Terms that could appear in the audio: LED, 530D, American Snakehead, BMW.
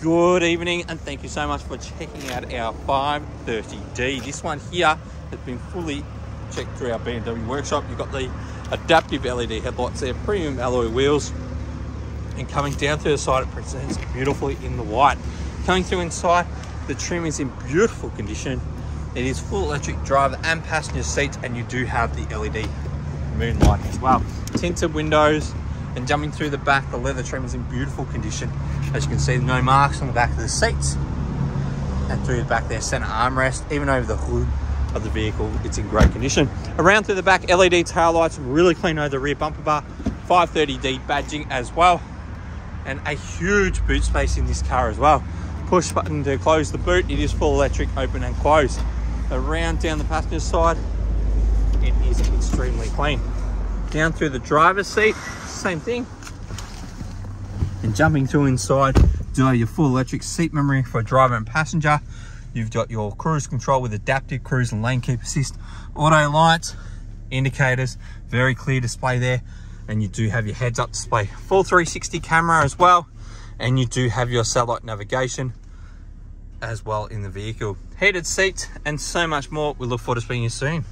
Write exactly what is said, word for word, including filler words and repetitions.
Good evening, and thank you so much for checking out our five thirty D. This one here has been fully checked through our B M W workshop. You've got the adaptive L E D headlights there, premium alloy wheels, and coming down to the side, it presents beautifully in the white. Coming through inside, the trim is in beautiful condition. It is full electric driver and passenger seats, and you do have the L E D moonlight as well. Tinted windows, and jumping through the back, the leather trim is in beautiful condition. As you can see, no marks on the back of the seats, and through the back there, center armrest, even over the hood of the vehicle, it's in great condition. Around through the back, L E D tail lights, really clean over the rear bumper bar, five thirty D badging as well, and a huge boot space in this car as well. Push button to close the boot. It is full electric, open and close. Around down the passenger side, it is extremely clean. Down through the driver's seat, same thing. And jumping through inside, do have your full electric seat memory for driver and passenger. You've got your cruise control with adaptive cruise and lane keep assist, auto lights, indicators, very clear display there. And you do have your heads up display, full three sixty camera as well. And you do have your satellite navigation as well in the vehicle. Heated seats and so much more. We look forward to seeing you soon.